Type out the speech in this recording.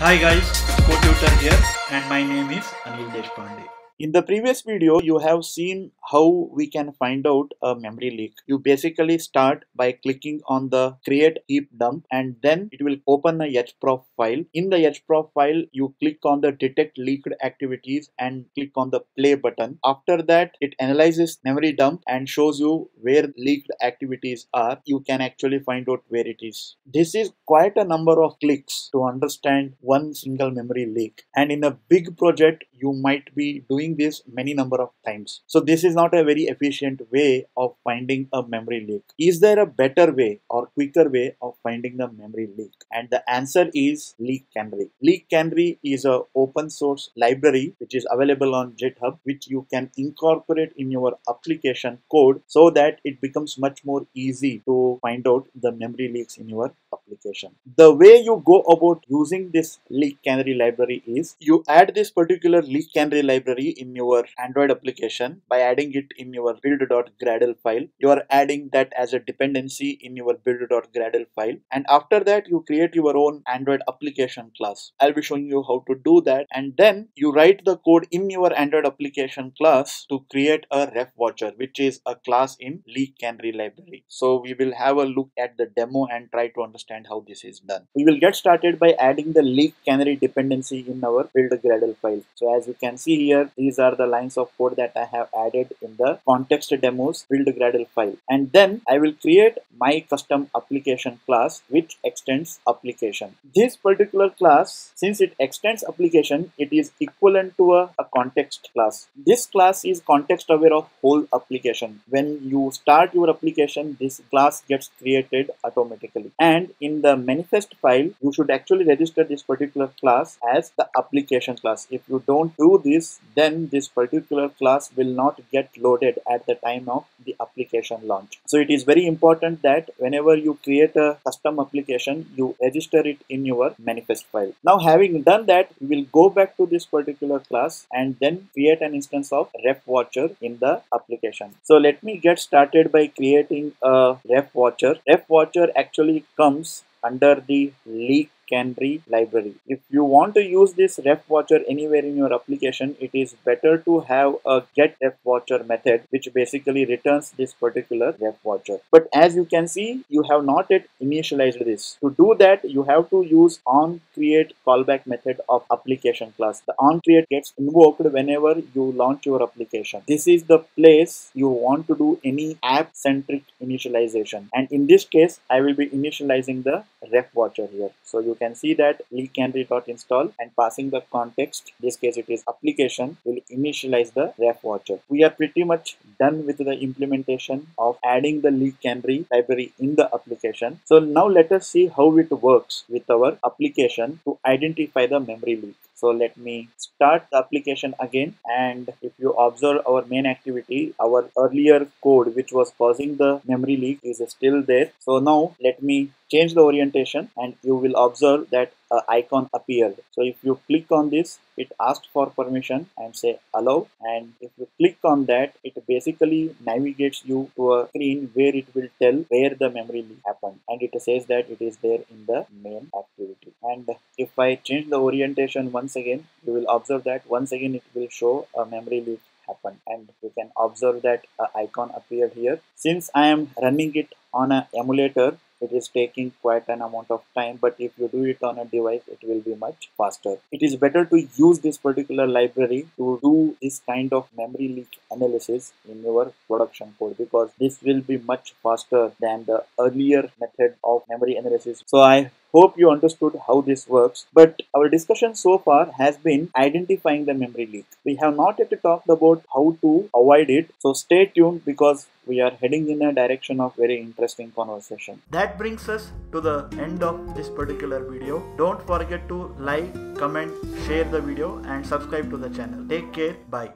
Hi guys, CodeTutor here and my name is Anil Deshpande. In the previous video, you have seen how we can find out a memory leak. You basically start by clicking on the create heap dump and then it will open a HProf file. In the HProf file, you click on the detect leaked activities and click on the play button. After that, it analyzes memory dump and shows you where leaked activities are. You can actually find out where it is. This is quite a number of clicks to understand one single memory leak. And in a big project, you might be doing this many number of times. So this is not a very efficient way of finding a memory leak. Is there a better way or quicker way of finding the memory leak? And the answer is LeakCanary. LeakCanary is an open source library which is available on GitHub, which you can incorporate in your application code so that it becomes much more easy to find out the memory leaks in your application. The way you go about using this LeakCanary library is you add this particular LeakCanary library in your Android application by adding it in your build.gradle file. You are adding that as a dependency in your build.gradle file, and after that you create your own Android application class. I'll be showing you how to do that, and then you write the code in your Android application class to create a RefWatcher, which is a class in LeakCanary library. So we will have a look at the demo and try to understand how this is done. We will get started by adding the LeakCanary dependency in our build.gradle file. So as you can see here, these are the lines of code that I have added in the ContextDemo's build.gradle file. And then I will create my custom application class which extends application. This particular class, since it extends application, it is equivalent to a context class. This class is context aware of whole application. When you start your application, this class gets created automatically. And in the manifest file, you should actually register this particular class as the application class. If you don't do this, then this particular class will not get loaded at the time of the application launch. So it is very important that whenever you create a custom application, you register it in your manifest file. Now having done that, we will go back to this particular class and then create an instance of RefWatcher in the application. So let me get started by creating a RefWatcher. RefWatcher actually comes under the LeakCanary library. If you want to use this RefWatcher anywhere in your application, it is better to have a getRefWatcher method which basically returns this particular RefWatcher. But as you can see, you have not yet initialized this. To do that, you have to use onCreate callback method of application class. The onCreate gets invoked whenever you launch your application. This is the place you want to do any app-centric initialization. And in this case, I will be initializing the RefWatcher here. So you can see that LeakCanary.install and passing the context, in this case it is application, will initialize the RefWatcher. We are pretty much done with the implementation of adding the LeakCanary library in the application. So now let us see how it works with our application to identify the memory leak. So let me start the application again, and if you observe our main activity, our earlier code which was causing the memory leak is still there. So now let me change the orientation and you will observe that an icon appeared. So if you click on this, it asked for permission and say allow, and if you click on that, it basically navigates you to a screen where it will tell where the memory leak happened, and it says that it is there in the main activity. And if I change the orientation once again, you will observe that once again it will show a memory leak happened, and you can observe that an icon appeared here. Since I am running it on an emulator, it is taking quite an amount of time, but if you do it on a device, it will be much faster. It is better to use this particular library to do this kind of memory leak analysis in your production code, because this will be much faster than the earlier method of memory analysis. So I hope you understood how this works, but our discussion so far has been identifying the memory leak. We have not yet talked about how to avoid it, so stay tuned because we are heading in a direction of very interesting conversation. That brings us to the end of this particular video. Don't forget to like, comment, share the video and subscribe to the channel. Take care. Bye.